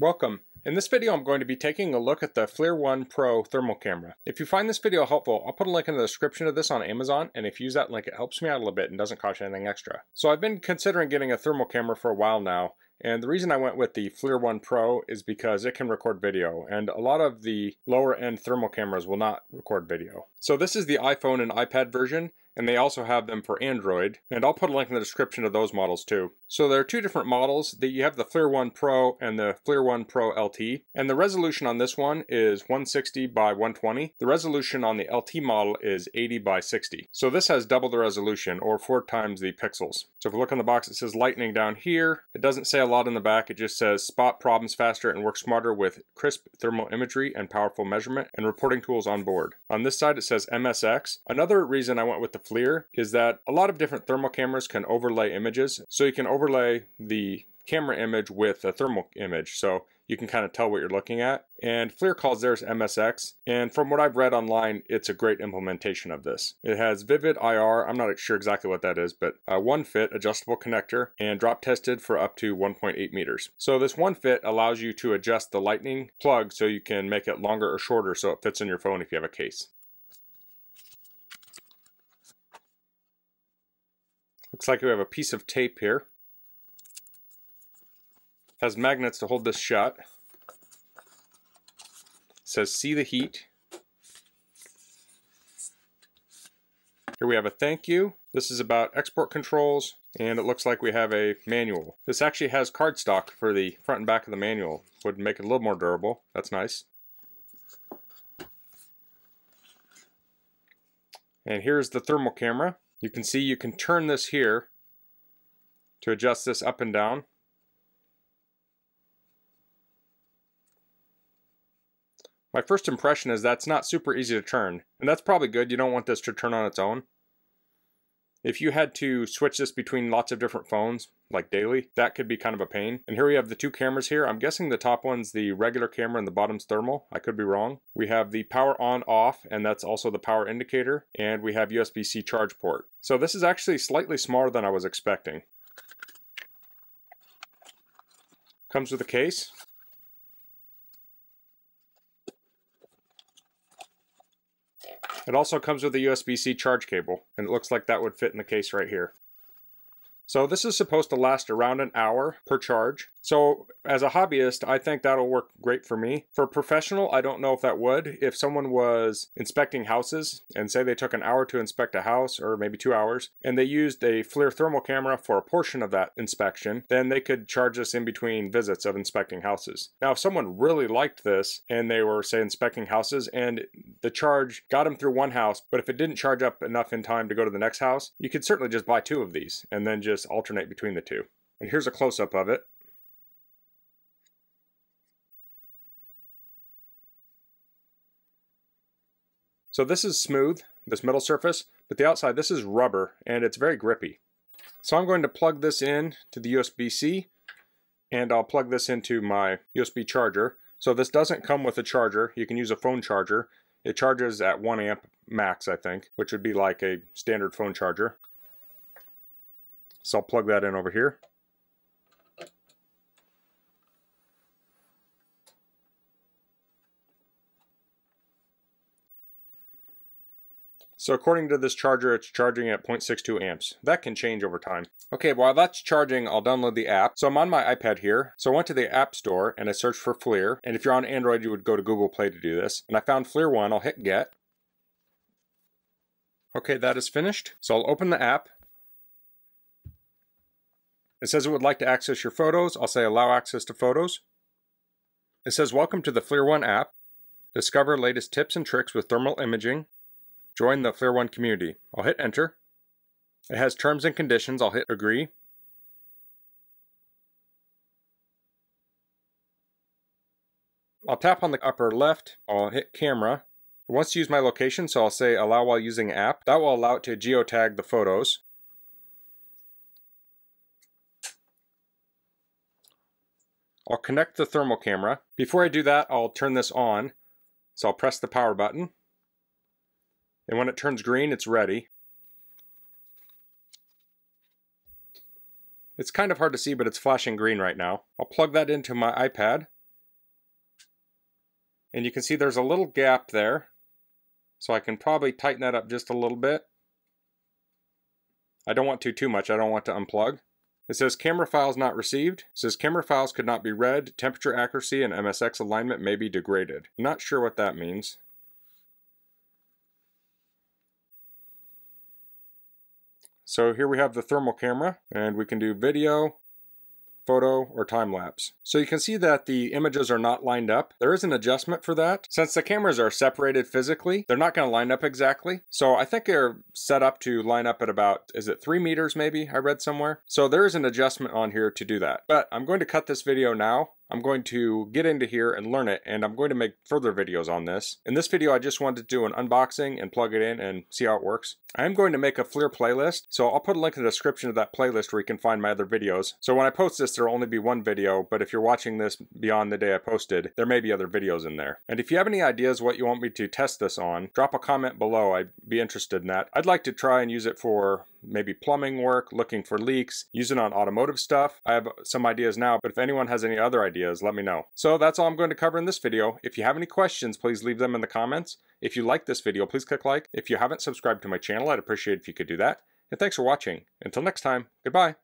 Welcome. In this video I'm going to be taking a look at the FLIR One Pro thermal camera. If you find this video helpful, I'll put a link in the description of this on Amazon, and if you use that link it helps me out a little bit and doesn't cost you anything extra. So I've been considering getting a thermal camera for a while now, and the reason I went with the FLIR One Pro is because it can record video, and a lot of the lower end thermal cameras will not record video. So this is the iPhone and iPad version, and they also have them for Android, and I'll put a link in the description of those models too. So there are two different models. That you have the FLIR One Pro and the FLIR One Pro LT, and the resolution on this one is 160 by 120. The resolution on the LT model is 80 by 60. So this has double the resolution, or 4 times the pixels. So if we look on the box, it says lightning down here. It doesn't say a lot in the back. It just says spot problems faster and work smarter with crisp thermal imagery and powerful measurement and reporting tools on board. On this side it says MSX. Another reason I went with the FLIR is that a lot of different thermal cameras can overlay images, so you can overlay the camera image with a thermal image, so you can kind of tell what you're looking at. And FLIR calls theirs MSX, and from what I've read online, it's a great implementation of this. It has vivid IR, I'm not sure exactly what that is, but a 1-fit adjustable connector and drop tested for up to 1.8 meters. So this 1-fit allows you to adjust the lightning plug so you can make it longer or shorter so it fits in your phone if you have a case. Looks like we have a piece of tape here. Has magnets to hold this shut. It says see the heat. Here we have a thank you. This is about export controls, and it looks like we have a manual. This actually has cardstock for the front and back of the manual. Would make it a little more durable. That's nice. And here's the thermal camera. You can see you can turn this here to adjust this up and down. My first impression is that's not super easy to turn, and that's probably good. You don't want this to turn on its own. If you had to switch this between lots of different phones, like daily, that could be kind of a pain. And here we have the two cameras here. I'm guessing the top one's the regular camera and the bottom's thermal. I could be wrong. We have the power on off, and that's also the power indicator. And we have USB-C charge port. So this is actually slightly smaller than I was expecting. Comes with a case. It also comes with a USB-C charge cable, and it looks like that would fit in the case right here. So this is supposed to last around an hour per charge. So as a hobbyist, I think that'll work great for me. For a professional, I don't know if that would. If someone was inspecting houses, and say they took an hour to inspect a house, or maybe 2 hours, and they used a FLIR thermal camera for a portion of that inspection, then they could charge this in between visits of inspecting houses. Now, if someone really liked this, and they were, say, inspecting houses, and the charge got them through one house, but if it didn't charge up enough in time to go to the next house, you could certainly just buy 2 of these, and then just alternate between the two. And here's a close-up of it. So this is smooth, this middle surface, but the outside, this is rubber, and it's very grippy. So I'm going to plug this in to the USB-C, and I'll plug this into my USB charger. So this doesn't come with a charger. You can use a phone charger. It charges at 1 amp max, I think, which would be like a standard phone charger. So I'll plug that in over here. So according to this charger, it's charging at 0.62 amps. That can change over time. Okay, while that's charging, I'll download the app. So I'm on my iPad here. So I went to the App Store and I searched for FLIR. And if you're on Android, you would go to Google Play to do this. And I found FLIR One. I'll hit Get. Okay, that is finished. So I'll open the app. It says it would like to access your photos. I'll say Allow Access to Photos. It says Welcome to the FLIR One app. Discover latest tips and tricks with thermal imaging. Join the FLIR One community. I'll hit enter. It has terms and conditions. I'll hit agree. I'll tap on the upper left. I'll hit camera. It wants to use my location, so I'll say allow while using app. That will allow it to geotag the photos. I'll connect the thermal camera. Before I do that, I'll turn this on. So I'll press the power button. And when it turns green, it's ready. It's kind of hard to see, but it's flashing green right now. I'll plug that into my iPad. and you can see there's a little gap there, so I can probably tighten that up just a little bit. I don't want to too much, I don't want to unplug. It says camera files not received. It says camera files could not be read, temperature accuracy and MSX alignment may be degraded. Not sure what that means. So here we have the thermal camera, and we can do video, photo, or time-lapse. So you can see that the images are not lined up. There is an adjustment for that. Since the cameras are separated physically, they're not going to line up exactly. So I think they're set up to line up at about, is it 3 meters maybe? I read somewhere. So there is an adjustment on here to do that. But I'm going to cut this video now. I'm going to get into here and learn it, and I'm going to make further videos on this. In this video, I just wanted to do an unboxing and plug it in and see how it works. I am going to make a FLIR playlist, so I'll put a link in the description of that playlist where you can find my other videos. So when I post this, there will only be one video, but if you're watching this beyond the day I posted, there may be other videos in there. And if you have any ideas what you want me to test this on, drop a comment below. I'd be interested in that. I'd like to try and use it for maybe plumbing work, looking for leaks, using on automotive stuff. I have some ideas now, but if anyone has any other ideas, let me know. So that's all I'm going to cover in this video. If you have any questions, please leave them in the comments. If you like this video, please click like. If you haven't subscribed to my channel, I'd appreciate it if you could do that. And thanks for watching. Until next time, goodbye.